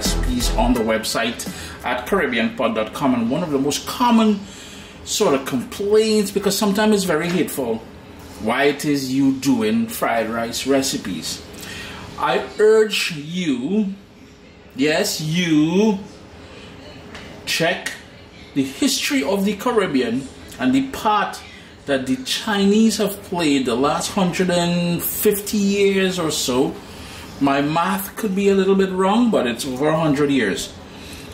recipes on the website at CaribbeanPot.com. And one of the most common sort of complaints, because sometimes it's very hateful, why it is you doing fried rice recipes. I urge you, yes, you, check the history of the Caribbean and the part that the Chinese have played the last 150 years or so. My math could be a little bit wrong, but it's over 100 years.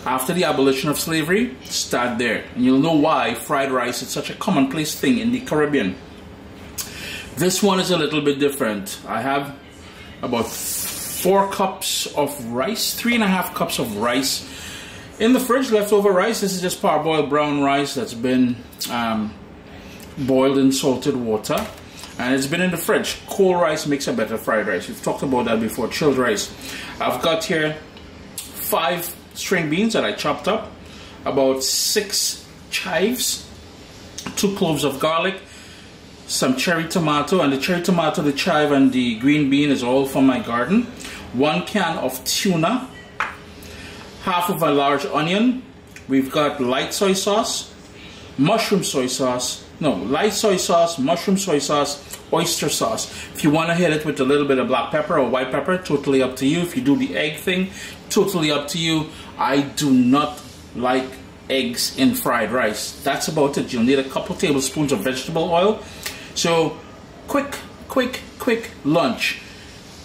After the abolition of slavery, start there. And you'll know why fried rice is such a commonplace thing in the Caribbean. This one is a little bit different. I have about 3.5 cups of rice in the fridge, leftover rice. This is just parboiled brown rice that's been boiled in salted water, and it's been in the fridge. Cold rice makes a better fried rice. We've talked about that before, chilled rice. I've got here 5 string beans that I chopped up, about 6 chives, 2 cloves of garlic, some cherry tomato, and the cherry tomato, the chive, and the green bean is all from my garden. 1 can of tuna, half of a large onion. We've got light soy sauce, mushroom soy sauce, light soy sauce, mushroom soy sauce, oyster sauce. If you want to hit it with a little bit of black pepper or white pepper, totally up to you. If you do the egg thing, totally up to you. I do not like eggs in fried rice. That's about it. You'll need a couple tablespoons of vegetable oil. So quick lunch.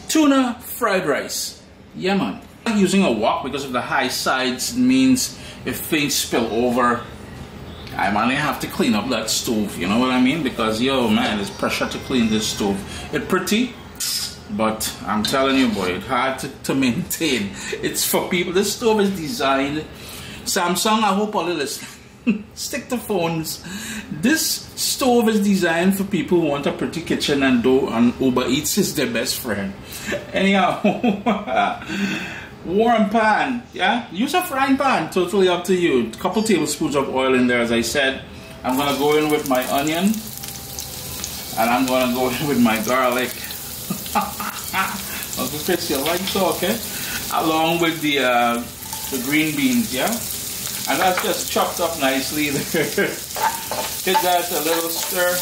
Tuna fried rice. Yeah, man. I'm using a wok because of the high sides. It means if things spill over, I might have to clean up that stove, you know what I mean? Because, yo, man, there's pressure to clean this stove. It's pretty, but I'm telling you, boy, it's hard to maintain. It's for people. This stove is designed. Samsung, I hope all the listeners stick to phones. This stove is designed for people who want a pretty kitchen, and Uber Eats is their best friend. Anyhow... warm pan, yeah? Use a frying pan, totally up to you. A couple tablespoons of oil in there, as I said. I'm gonna go in with my onion, and I'm gonna go in with my garlic. Uncle Chris, you like talk, eh? Along with the green beans, yeah? And that's just chopped up nicely there. Give that a little stir.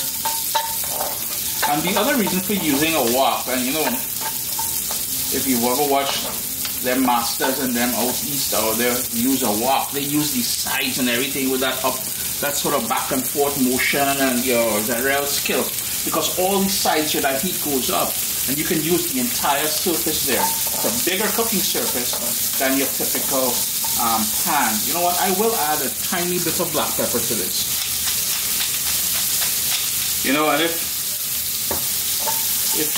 And the other reason for using a wok, and you know, if you've ever watched them masters and them out east, or they use a wok. They use these sides and everything with that up, that sort of back and forth motion, and the real skill, because all these sides here, that heat goes up, and you can use the entire surface there. It's a bigger cooking surface than your typical pan. You know what? I will add a tiny bit of black pepper to this. You know, and if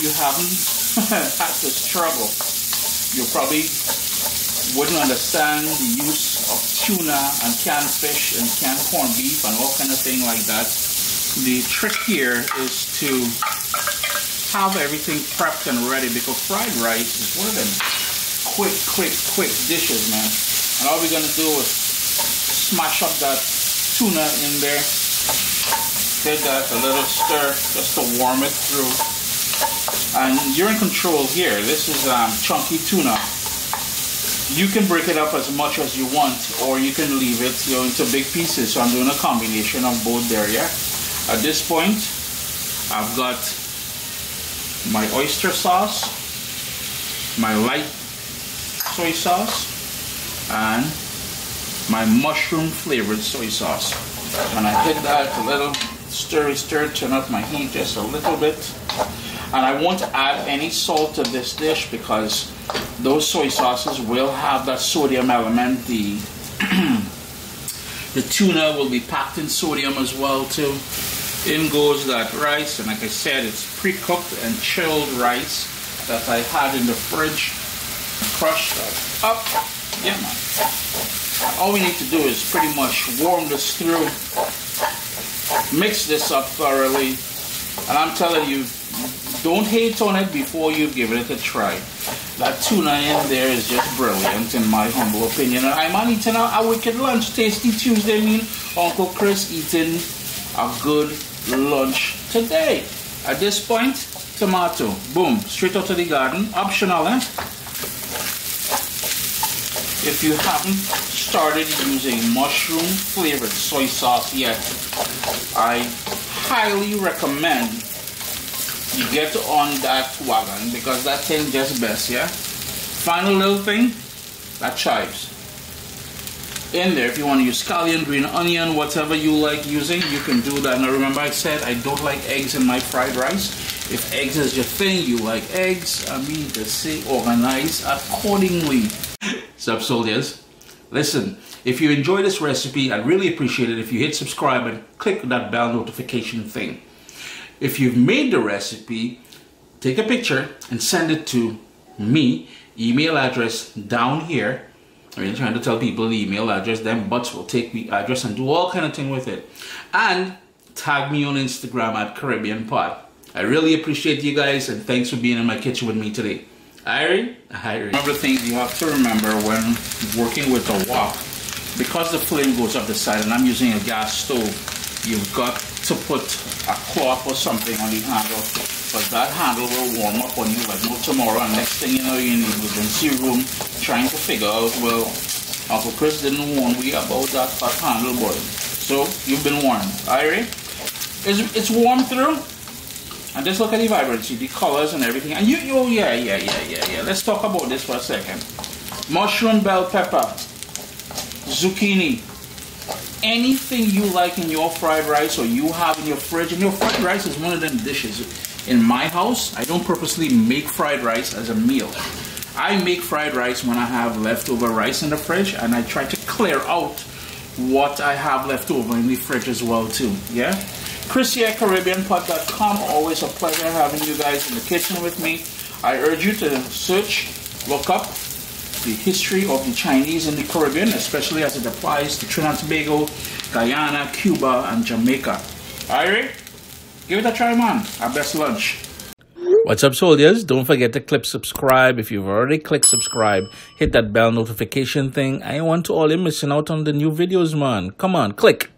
you haven't had this trouble, you probably wouldn't understand the use of tuna and canned fish and canned corned beef and all kind of thing like that. The trick here is to have everything prepped and ready, because fried rice is one of them quick dishes, man. And all we're gonna do is smash up that tuna in there. Give that a little stir just to warm it through. And you're in control here. This is chunky tuna. You can break it up as much as you want, or you can leave it into big pieces. So I'm doing a combination of both there, yeah? At this point, I've got my oyster sauce, my light soy sauce, and my mushroom flavored soy sauce. And I hit that a little stir, turn up my heat just a little bit. And I won't add any salt to this dish, because those soy sauces will have that sodium element. The tuna will be packed in sodium as well too. In goes that rice, and like I said, it's pre-cooked and chilled rice that I had in the fridge. Crush that up. Yeah, man. All we need to do is pretty much warm this through, mix this up thoroughly, and I'm telling you, don't hate on it before you give it a try. That tuna in there is just brilliant, in my humble opinion. I'm on eating a wicked lunch. Tasty Tuesday meal. Uncle Chris eating a good lunch today. At this point, tomato. Boom. Straight out of the garden. Optional, eh? If you haven't started using mushroom flavored soy sauce yet, I highly recommend you get on that wagon because that thing just best, yeah? Final little thing, that chives. In there, if you want to use scallion, green onion, whatever you like using, you can do that. Now remember I said I don't like eggs in my fried rice. If eggs is your thing, you like eggs, I mean to say organize accordingly. Sup soldiers, listen, if you enjoy this recipe, I'd really appreciate it if you hit subscribe and click that bell notification thing. If you've made the recipe, take a picture and send it to me, email address down here. I mean, trying to tell people the email address, them bots will take the address and do all kind of thing with it. And tag me on Instagram at CaribbeanPot. I really appreciate you guys and thanks for being in my kitchen with me today. Irene. Another thing you have to remember when working with a wok, because the flame goes up the side and I'm using a gas stove, you've got to put a cloth or something on the handle, but that handle will warm up on you like no tomorrow, and next thing you know you're in the emergency room trying to figure out, well, Uncle Chris didn't warn me about that hot handle boy. So you've been warned. Alright? It's warm through, and just look at the vibrancy, the colors and everything, and yeah. Let's talk about this for a second. Mushroom, bell pepper, zucchini, anything you like in your fried rice or you have in your fridge. And your fried rice is one of them dishes. In my house, I don't purposely make fried rice as a meal. I make fried rice when I have leftover rice in the fridge, and I try to clear out what I have left over in the fridge as well too, yeah? Chris here at CaribbeanPot.com. Always a pleasure having you guys in the kitchen with me. I urge you to search, look up the history of the Chinese in the Caribbean, especially as it applies to Trinidad, Tobago, Guyana, Cuba, and Jamaica. Alright? Give it a try, man. Our best lunch. What's up, soldiers? Don't forget to click subscribe. If you've already clicked subscribe, hit that bell notification thing. I want to all in missing out on the new videos, man. Come on, click.